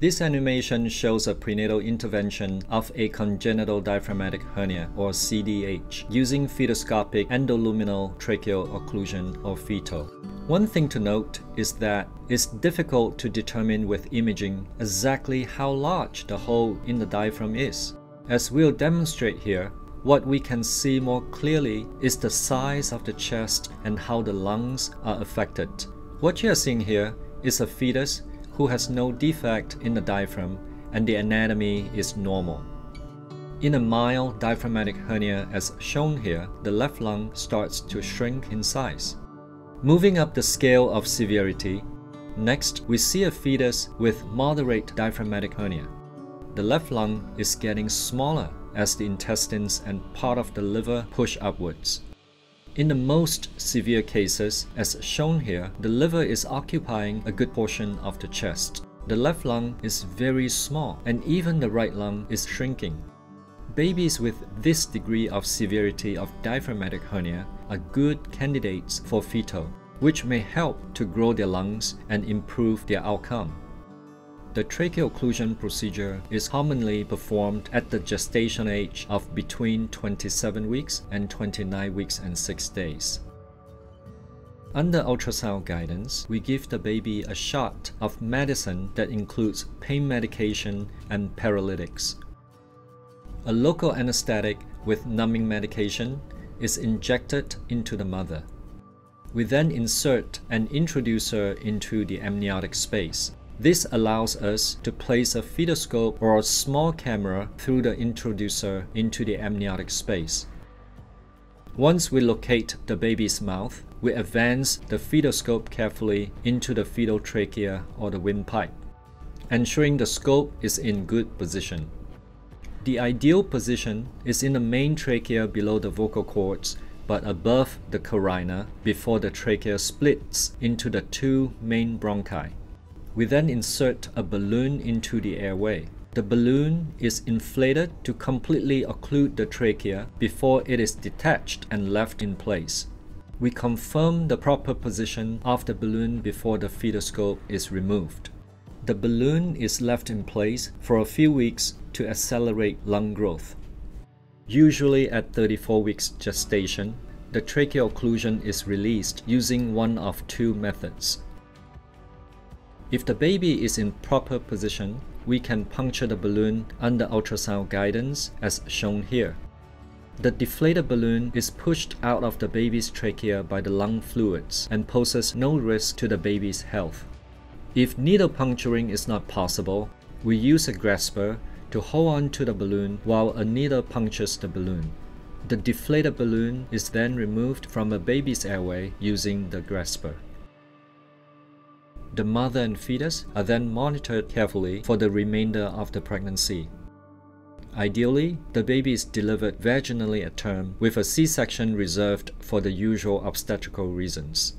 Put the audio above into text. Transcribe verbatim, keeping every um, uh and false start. This animation shows a prenatal intervention of a congenital diaphragmatic hernia, or C D H, using fetoscopic endoluminal tracheal occlusion, or FETO. One thing to note is that it's difficult to determine with imaging exactly how large the hole in the diaphragm is. As we'll demonstrate here, what we can see more clearly is the size of the chest and how the lungs are affected. What you are seeing here is a fetus who has no defect in the diaphragm and the anatomy is normal. In a mild diaphragmatic hernia as shown here, the left lung starts to shrink in size. Moving up the scale of severity, next we see a fetus with moderate diaphragmatic hernia. The left lung is getting smaller as the intestines and part of the liver push upwards. In the most severe cases, as shown here, the liver is occupying a good portion of the chest. The left lung is very small, and even the right lung is shrinking. Babies with this degree of severity of diaphragmatic hernia are good candidates for FETO, which may help to grow their lungs and improve their outcome. The tracheal occlusion procedure is commonly performed at the gestation age of between twenty-seven weeks and twenty-nine weeks and six days. Under ultrasound guidance, we give the baby a shot of medicine that includes pain medication and paralytics. A local anesthetic with numbing medication is injected into the mother. We then insert an introducer into the amniotic space. This allows us to place a fetoscope or a small camera through the introducer into the amniotic space. Once we locate the baby's mouth, we advance the fetoscope carefully into the fetal trachea or the windpipe, ensuring the scope is in good position. The ideal position is in the main trachea below the vocal cords, but above the carina before the trachea splits into the two main bronchi. We then insert a balloon into the airway. The balloon is inflated to completely occlude the trachea before it is detached and left in place. We confirm the proper position of the balloon before the fetoscope is removed. The balloon is left in place for a few weeks to accelerate lung growth. Usually at thirty-four weeks gestation, the tracheal occlusion is released using one of two methods. If the baby is in proper position, we can puncture the balloon under ultrasound guidance as shown here. The deflated balloon is pushed out of the baby's trachea by the lung fluids and poses no risk to the baby's health. If needle puncturing is not possible, we use a grasper to hold on to the balloon while a needle punctures the balloon. The deflated balloon is then removed from a baby's airway using the grasper. The mother and fetus are then monitored carefully for the remainder of the pregnancy. Ideally, the baby is delivered vaginally at term with a C-section reserved for the usual obstetrical reasons.